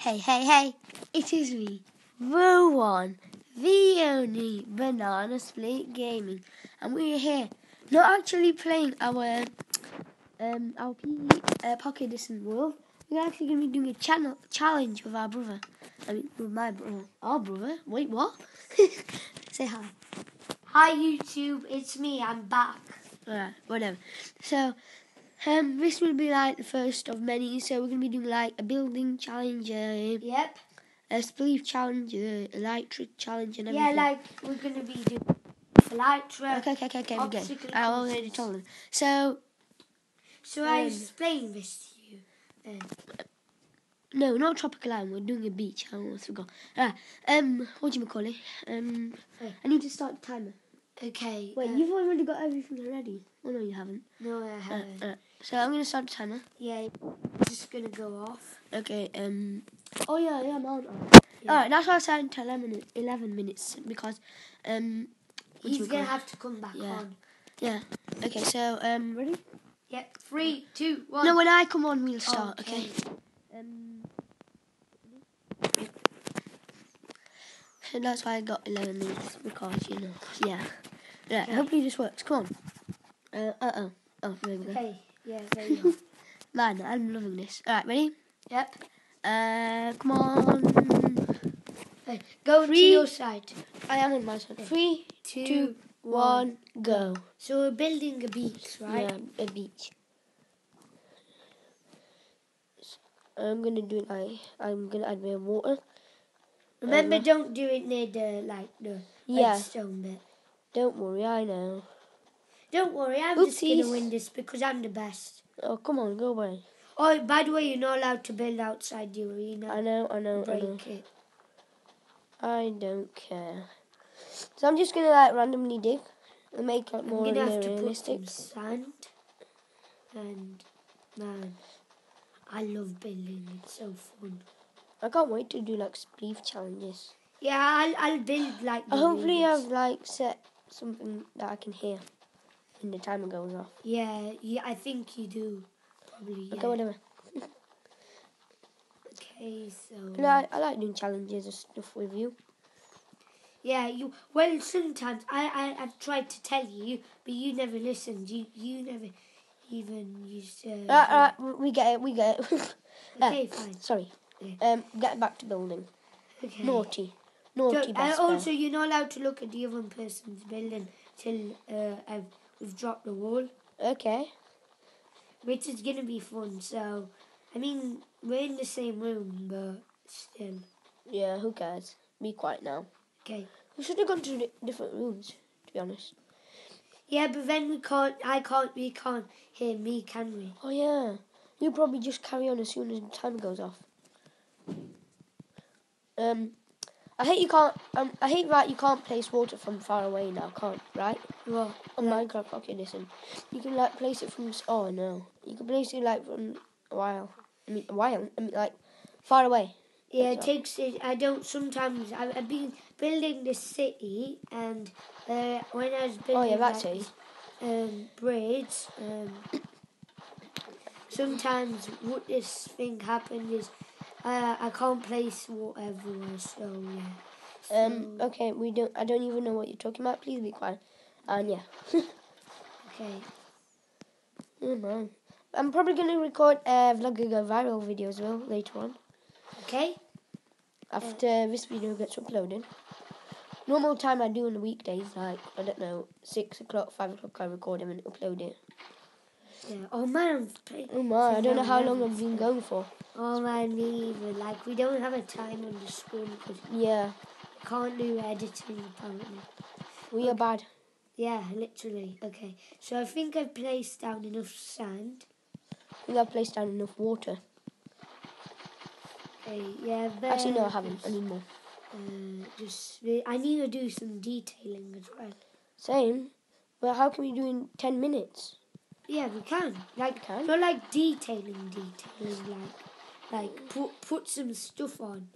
Hey, it is me, Rowan, the only BananaSplitGaming, and we're here, not actually playing our Pocket Edition world. We're actually going to be doing a challenge with our brother, our brother, wait, what? Say hi. Hi YouTube, it's me, I'm back. Alright, whatever. So, this will be like the first of many, so we're going to be doing like a building challenge, a spleef challenge, elytra challenge and everything. Yeah, like we're going to be doing elytra. Okay, we go. I already told them. So I explained this to you. No, not tropical island, we're doing a beach, I almost forgot. Alright, whatchamacallit? I need to start the timer. Okay. Wait, you've already got everything already. Oh no, you haven't. No, I haven't. So I'm gonna start the timer. Yeah, it's just gonna go off. Okay. Oh yeah, I'm on. Yeah. Alright, that's why I said until 11 minutes because he's gonna have to come back on. Yeah. Okay. So ready? Yep. 3, 2, 1. No, when I come on, we'll start. Okay. So that's why I got 11 minutes because you know. Yeah. Yeah. Okay. Hopefully this works. Come on. Oh, there we go. Okay, yeah, very well. Man, I'm loving this. Alright, ready? Yep. Come on. Hey, go to your side. I am on my side. 3, 2, 1, go. So we're building a beach, right? Yeah, a beach. So I'm gonna do it like, I'm gonna add my water. Remember, don't do it near the stone bit. Don't worry, I know. Don't worry, I'm just going to win this because I'm the best. Oh, come on, go away. Oh, by the way, you're not allowed to build outside the arena. I know. Break it. I don't care. So I'm just going to, like, randomly dig and make, like, more realistic. I'm going to have to put some sand. And, man, I love building. It's so fun. I can't wait to do, like, spleef challenges. Yeah, I'll build, like, hopefully I've, like, set something that I can hear. And the timer goes off. Yeah, I think you do. Probably, yeah. Okay, whatever. Okay, so... I like doing challenges and stuff with you. Yeah, you... Well, sometimes I've tried to tell you, but you never listened. You never even used to... Alright, we get it. Okay, fine. Sorry. Yeah. Get back to building. Okay. Naughty best. Also, you're not allowed to look at the other person's building till... We've dropped the wall. Okay. Which is going to be fun, so... I mean, we're in the same room, but still. Yeah, who cares? Be quiet now. Okay. We should have gone to different rooms, to be honest. Yeah, but then we can't hear me, can we? Oh, yeah. You probably just carry on as soon as the timer goes off. I hate you can't place water from far away now, can't, right? Well, on Minecraft Pocket Edition, you can like place it from. Oh no, you can place it like from like far away. Yeah, it takes it. I don't. Sometimes I've been building this city, and when I was building bridge, sometimes what this thing happened is. I can't place water everywhere, so yeah. Okay, I don't even know what you're talking about. Please be quiet. And yeah. Okay. Oh man, I'm probably gonna record a vlog and go viral video as well later on. Okay. After this video gets uploaded. Normal time I do on the weekdays, like I don't know, 6 o'clock, 5 o'clock. I record them and upload it. Yeah. Oh man, I don't know how long I've been going for. Oh man, me either. Like we don't have a time on the screen because we can't do editing apparently. We are bad. Yeah, literally. Okay, so I think I've placed down enough sand. I think I've placed down enough water. Okay, yeah. Actually, no, I haven't anymore. I need to do some detailing as well. Same, but how can we do in 10 minutes? Yeah, we can. Not like detailing, like put some stuff on.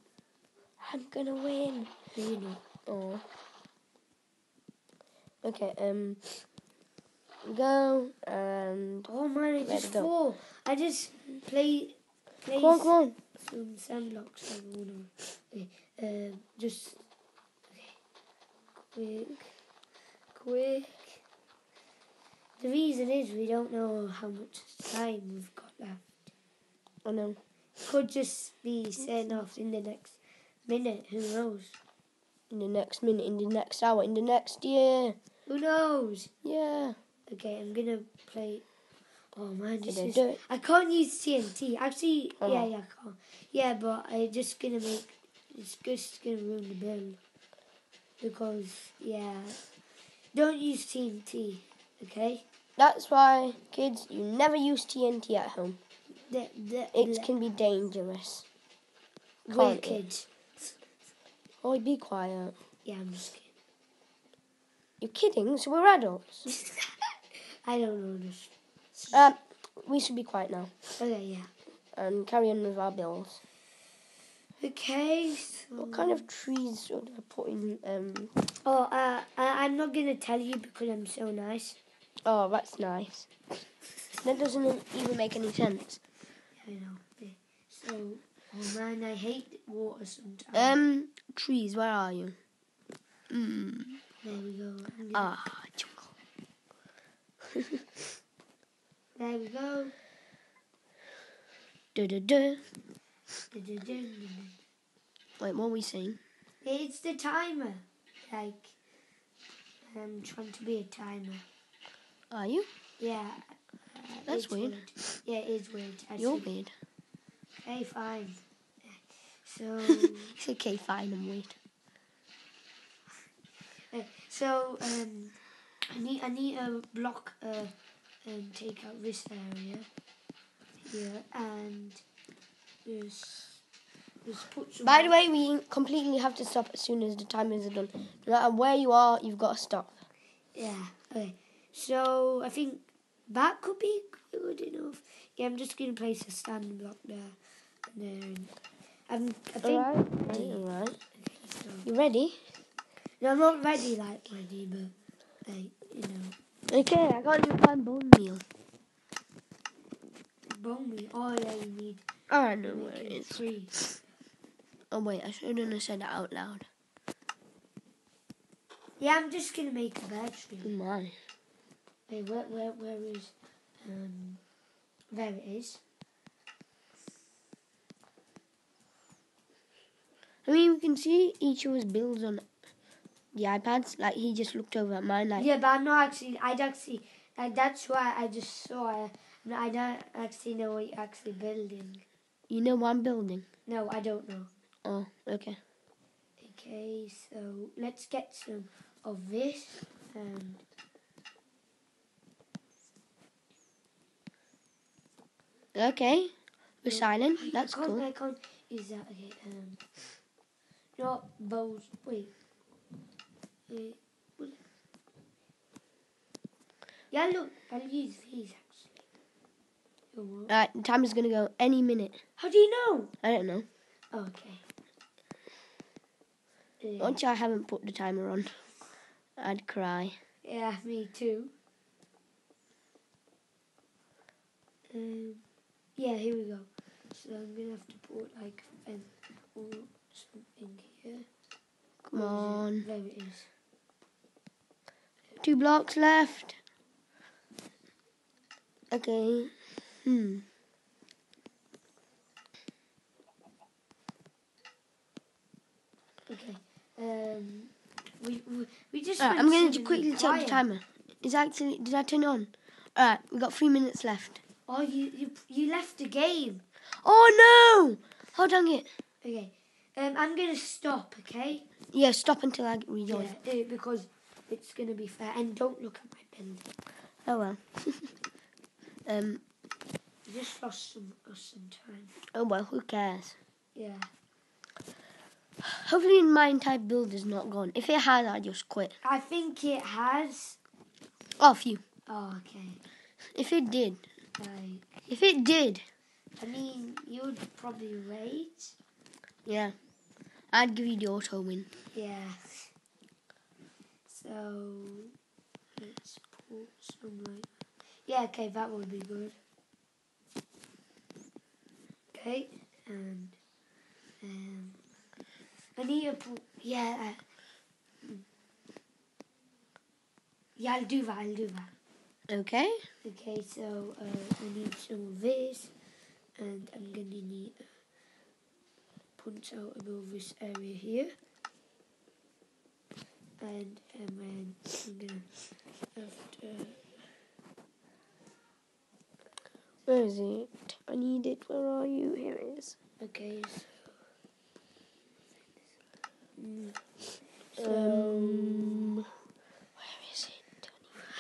I'm gonna win. No, you're not. Oh. Okay, go and. Oh man, I just fall. I just play. Come on. some sand blocks. Oh no. Okay. Just okay. Quick. The reason is we don't know how much time we've got left. Oh no. Could just be setting off in the next minute. Who knows? In the next minute, in the next hour, in the next year. Who knows? Yeah. Okay, I'm gonna play. Oh man, this is. I can't use TNT. Actually, yeah, I can't. Yeah, but I'm just gonna make. It's just gonna ruin the build. Because, yeah. Don't use TNT, okay? That's why, kids, you never use TNT at home. It can be dangerous. Wicked. Oh, be quiet. Yeah, I'm just kidding. You're kidding? So we're adults. I don't know this. We should be quiet now. Okay, yeah. And carry on with our bills. Okay. So what kind of trees should I put in? Oh, I'm not gonna tell you because I'm so nice. Oh, that's nice. That doesn't even make any sense. Yeah, I know. So, oh man, I hate water sometimes. Trees, where are you? There we go. Jungle. There we go. Wait, what are we saying? It's the timer. Like, I'm trying to be a timer. Are you? Yeah. That's weird. Yeah, it is weird. You're weird. Okay, fine. So it's okay, fine. I'm weird. So I need a block and take out this area here and just put some. By the way, we completely have to stop as soon as the timers are done. No matter where you are, you've got to stop. Yeah. Okay. So I think. That could be good enough. Yeah, I'm just going to place a sand block there. And then I think... All right. Okay, so. You ready? No, I'm not ready, but, like, you know. Okay, I got to find bone meal. Bone meal? Oh, yeah, you need... Oh, I know where it is. Free. Oh, wait, I shouldn't have said that out loud. Yeah, I'm just going to make a bed for you. Oh, my. Okay, where is, there it is. I mean, we can see each of us builds on the iPads. Like, he just looked over at mine. Like, yeah, but I'm not actually, that's why I just saw it. I don't actually know what you're actually building. You know what I'm building? No, I don't know. Oh, okay. Okay, so let's get some of this and... Okay, we're silent. That's cool. I can't use that. Okay, not bows. Wait. Yeah, look, I'll use these actually. Alright, time is gonna go any minute. How do you know? I don't know. Oh, okay. Once I haven't put the timer on, I'd cry. Yeah, me too. Yeah, here we go. So I'm going to have to put like or something here. Come on. There it is. 2 blocks left. Okay. Okay. We just... Right, I'm going to quickly check the timer. Is actually... Did I turn it on? Alright, we've got 3 minutes left. Oh, you left the game. Oh, no. Oh, dang it. Okay. I'm going to stop, okay? Yeah, stop until I rejoin. Yeah, because it's going to be fair. And don't look at my pen. Oh, well. You just lost some time. Oh, well, who cares? Yeah. Hopefully my entire build is not gone. If it has, I'll just quit. I think it has. Oh, phew. Oh, okay. If it did... Like, if it did, I mean, you would probably wait. Yeah, I'd give you the auto win. Yeah. So let's put some like. Yeah, okay, that would be good. Okay, and I need a yeah, I'll do that. Okay. Okay, so I need some of this, and I'm gonna need a punch out above this area here, and then I'm gonna have to. Where is it? I need it. Where are you? Here it is. Okay. So where is it?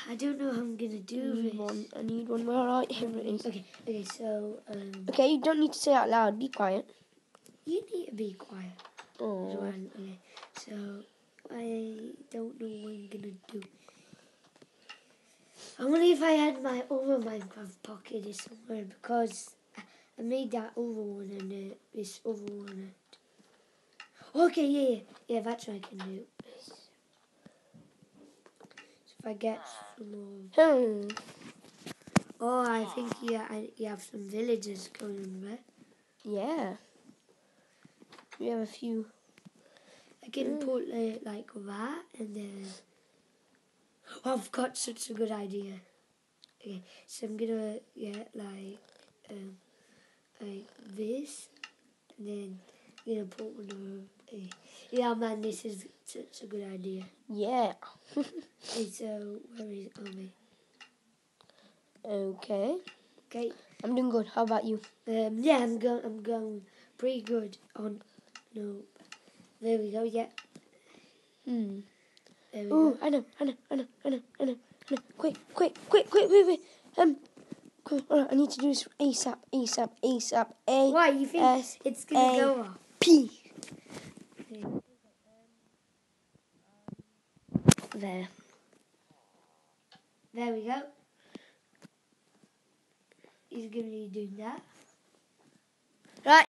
I don't know how I'm gonna do this. I need one. Where are you? Here it is. Okay. Okay. So okay, you don't need to say out loud. Be quiet. You need to be quiet. Oh. Well. Okay. So I don't know what I'm gonna do. I wonder if I had my other Minecraft pocket or somewhere, because I made that other one and this other one. Okay, yeah, that's what I can do. So if I get some more... Oh, I think you have some villagers coming there. Yeah. We have a few. I can put like that and then... Oh, I've got such a good idea. Okay, so I'm gonna get like this, and then I'm gonna put one over. Yeah, man, this is such a good idea. Yeah. Okay, so where is Omi? Okay. Okay. I'm doing good. How about you? Yeah, I'm going pretty good on. No. There we go. Yeah. Ooh, I know. Quick. Quick. All right, I need to do this ASAP. Why, you think it's going to go off? There. There we go. He's going to be doing that. Right.